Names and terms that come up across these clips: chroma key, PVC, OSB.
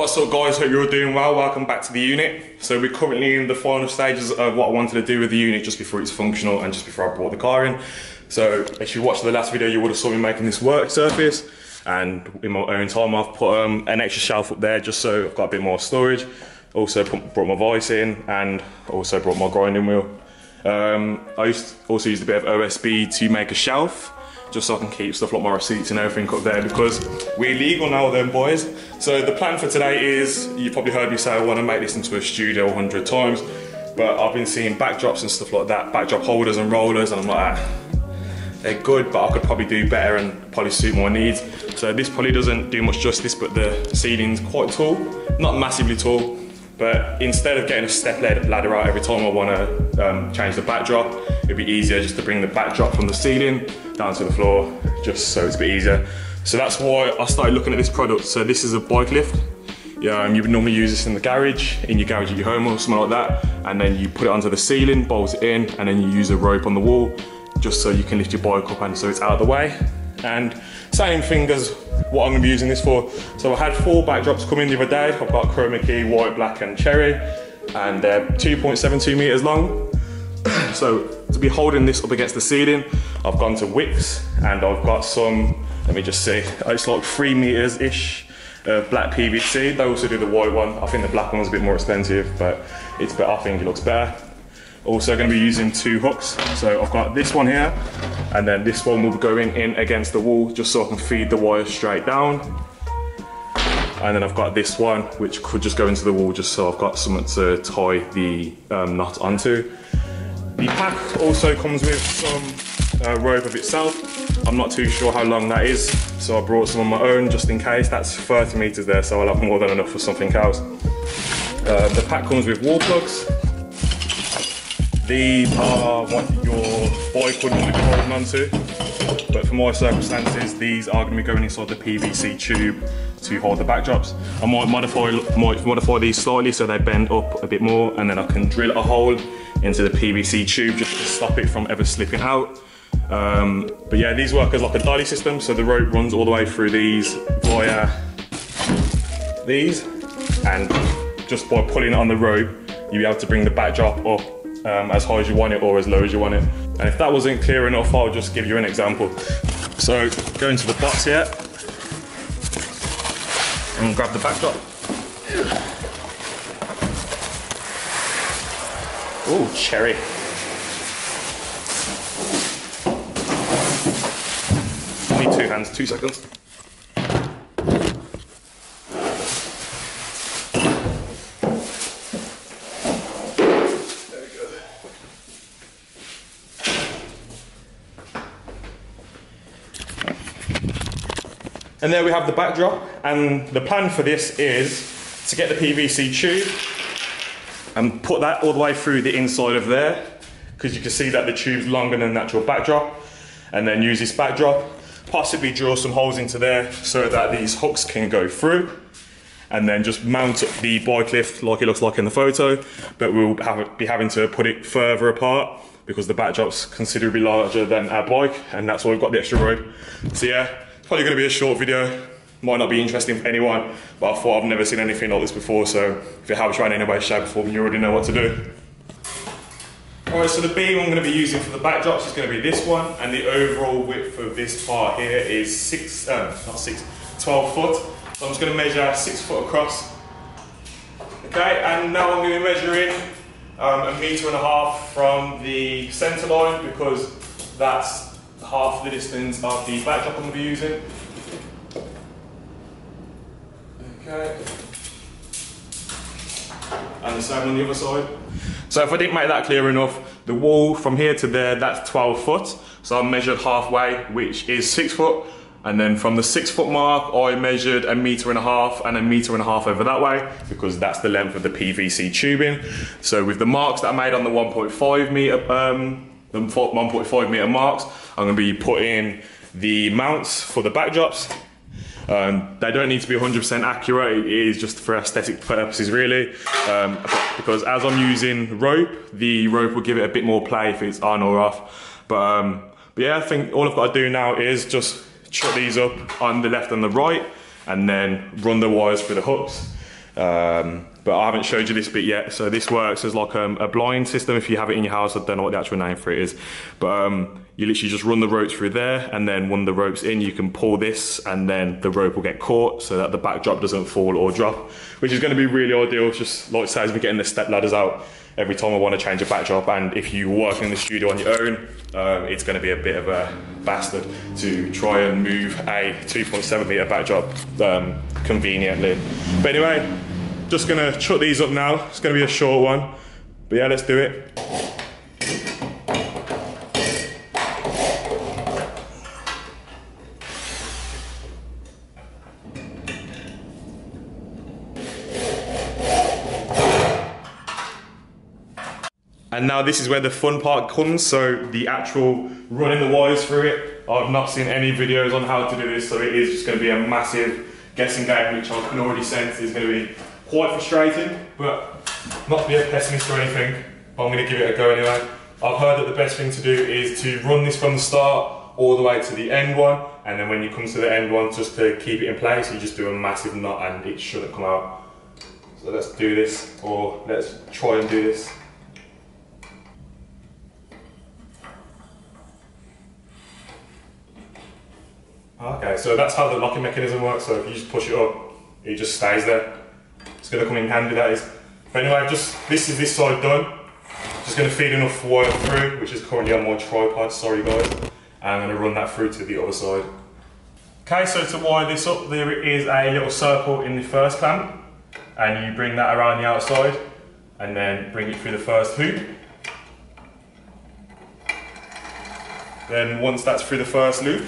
What's up guys, hope you're all doing well. Welcome back to the unit. So we're currently in the final stages of what I wanted to do with the unit just before it's functional and just before I brought the car in. So if you watched the last video, you would have saw me making this work surface, and in my own time I've put an extra shelf up there just so I've got a bit more storage. Also brought my vise in and also brought my grinding wheel. I also used a bit of OSB to make a shelf, just so I can keep stuff like my receipts and everything up there, because we're legal now then, boys. So the plan for today is, you've probably heard me say I want to make this into a studio 100 times, but I've been seeing backdrops and stuff like that, backdrop holders and rollers, and I'm like, they're good, but I could probably do better and probably suit my needs. So this probably doesn't do much justice, but the ceiling's quite tall, not massively tall, but instead of getting a step ladder out every time I want to change the backdrop, it'd be easier just to bring the backdrop from the ceiling down to the floor, just so it's a bit easier. So that's why I started looking at this product. So this is a bike lift. You would normally use this in the garage, at your home or something like that, and then you put it onto the ceiling, bolt it in, and then you use a rope on the wall just so you can lift your bike up and so it's out of the way. And same thing as what I'm going to be using this for. So I had 4 backdrops come in the other day. I've got Chroma Key, white, black and cherry, and they're 2.72 meters long. So to be holding this up against the ceiling, I've gone to wicks, and I've got some, let me just see, it's like 3 meters-ish of black PVC. They also do the white one. I think the black one was a bit more expensive, but it's better. I think it looks better. Also going to be using 2 hooks. So I've got this one here, and then this one will be going in against the wall just so I can feed the wire straight down. And then I've got this one, which could just go into the wall just so I've got something to tie the knot onto. The pack also comes with some rope of itself. I'm not too sure how long that is, so I brought some on my own just in case. That's 30 meters there, so I'll have more than enough for something else. The pack comes with wall plugs. These are what your bike would normally be holding onto, but for my circumstances, these are going to be going inside the PVC tube to hold the backdrops. I might modify these slightly so they bend up a bit more, and then I can drill a hole into the PVC tube just to stop it from ever slipping out. But yeah, these work as like a dolly system, so the rope runs all the way through these via these, and just by pulling on the rope, you'll be able to bring the backdrop up as high as you want it or as low as you want it. And if that wasn't clear enough, I'll just give you an example. So go into the box here and grab the backdrop. Oh, cherry. I need 2 hands, 2 seconds. And there we have the backdrop, and the plan for this is to get the PVC tube and put that all the way through the inside of there, because you can see that the tube's longer than the actual backdrop, and then use this backdrop, possibly drill some holes into there so that these hooks can go through, and then just mount up the bike lift like it looks like in the photo, but we'll be having to put it further apart because the backdrop's considerably larger than our bike, and that's why we've got the extra rope. So yeah, probably going to be a short video, might not be interesting for anyone, but I thought I've never seen anything like this before, so if you have tried in any way, shape or form, you already know what to do. Alright, so the beam I'm going to be using for the backdrops is going to be this one, and the overall width of this part here is 12 foot. So I'm just going to measure 6 foot across. Okay, and now I'm going to be measuring 1.5 meters from the centre line, because that's half the distance of the backdrop I'm going to be using. Okay. And the same on the other side. So if I didn't make that clear enough, the wall from here to there, that's 12 foot. So I measured halfway, which is 6 foot. And then from the 6 foot mark, I measured 1.5 meters and 1.5 meters over that way, because that's the length of the PVC tubing. So with the marks that I made on the 1.5 meter marks, I'm going to be putting the mounts for the backdrops. They don't need to be 100% accurate, it is just for aesthetic purposes really, because as I'm using rope, the rope will give it a bit more play if it's on or off. But yeah, I think all I've got to do now is just shut these up on the left and the right, and then run the wires through the hooks. But I haven't showed you this bit yet. So this works as like a blind system. If you have it in your house, I don't know what the actual name for it is, but you literally just run the rope through there, and then when the rope's in, you can pull this and then the rope will get caught so that the backdrop doesn't fall or drop, which is going to be really ideal. It's just like it saves me getting the step ladders out every time I want to change a backdrop. And if you work in the studio on your own, it's going to be a bit of a bastard to try and move a 2.7 meter backdrop conveniently. But anyway, just going to chuck these up now. It's going to be a short one, but yeah, let's do it. And now this is where the fun part comes, so the actual running the wires through it. I've not seen any videos on how to do this, so it is just going to be a massive guessing game, which I can already sense is going to be quite frustrating, but not to be a pessimist or anything, I'm going to give it a go anyway. I've heard that the best thing to do is to run this from the start all the way to the end one, and then when you come to the end one, just to keep it in place, you just do a massive knot and it shouldn't come out. So let's do this, or let's try and do this. Okay, so that's how the locking mechanism works, so if you just push it up, it just stays there. It's going to come in handy, that is. But anyway, just this is this side done. Just going to feed enough wire through, which is currently on my tripod, sorry guys. And I'm going to run that through to the other side. Okay, so to wire this up, there is a little circle in the first clamp, and you bring that around the outside, and then bring it through the first loop. Then once that's through the first loop,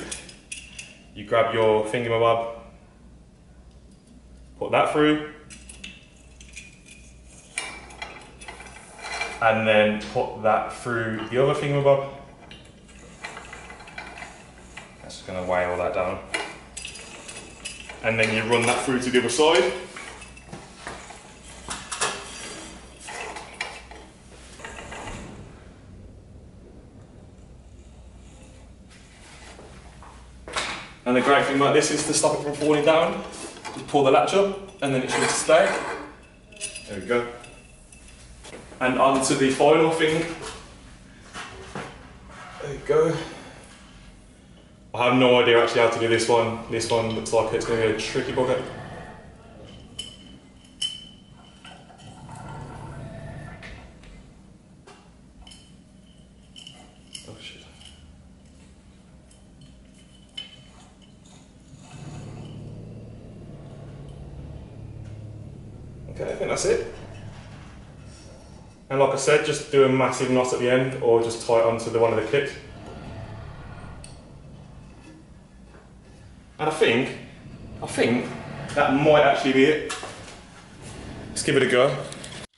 you grab your thingamabob, put that through, and then put that through the other thingamabob. That's going to weigh all that down. And then you run that through to the other side. And the great thing about this is to stop it from falling down, just pull the latch up and then it should stay. There we go. And on to the final thing. There you go. I have no idea actually how to do this one. This one looks like it's going to be a tricky bucket. Okay, I think that's it. And like I said, just do a massive knot at the end, or just tie it onto the one of the clips. And I think that might actually be it. Let's give it a go.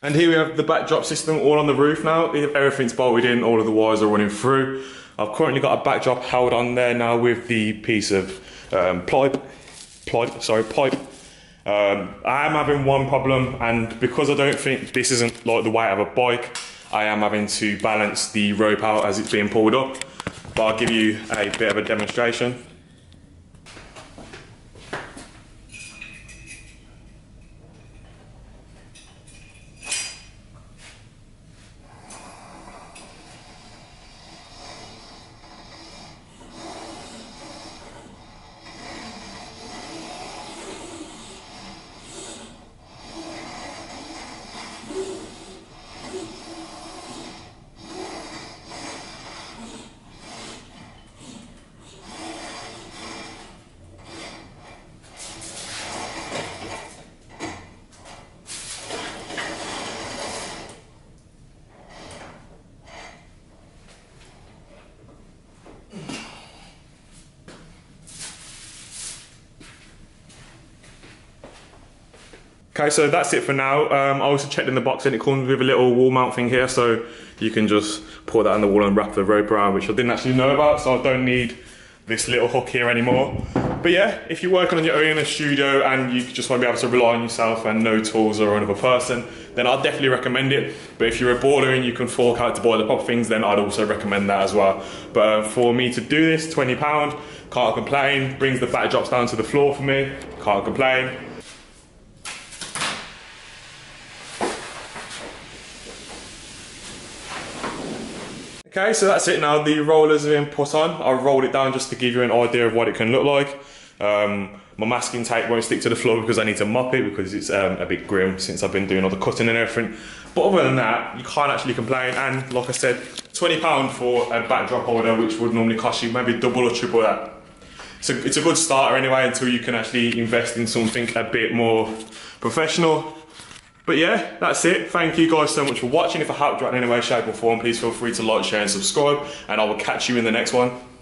And here we have the backdrop system all on the roof now. Everything's bolted in, all of the wires are running through. I've currently got a backdrop held on there now with the piece of pipe. I am having one problem, and because I don't think this isn't like the weight of a bike, I am having to balance the rope out as it's being pulled up, but I'll give you a bit of a demonstration. Okay, so that's it for now. I also checked in the box and it comes with a little wall mount thing here, so you can just pour that on the wall and wrap the rope around, which I didn't actually know about, so I don't need this little hook here anymore. But yeah, if you're working on your own in a studio and you just want to be able to rely on yourself and no tools or another person, then I'd definitely recommend it. But if you're a boarder and you can fork out to buy the proper things, then I'd also recommend that as well. But for me to do this, £20, can't complain. Brings the backdrops down to the floor for me, can't complain. Okay, so that's it now. The rollers have been put on. I rolled it down just to give you an idea of what it can look like. My masking tape won't stick to the floor because I need to mop it because it's a bit grim since I've been doing all the cutting and everything. But other than that, you can't actually complain. And like I said, £20 for a backdrop holder, which would normally cost you maybe double or triple that. So it's a good starter anyway until you can actually invest in something a bit more professional. But yeah, that's it. Thank you guys so much for watching. If I helped you out in any way, shape or form, please feel free to like, share and subscribe, and I will catch you in the next one.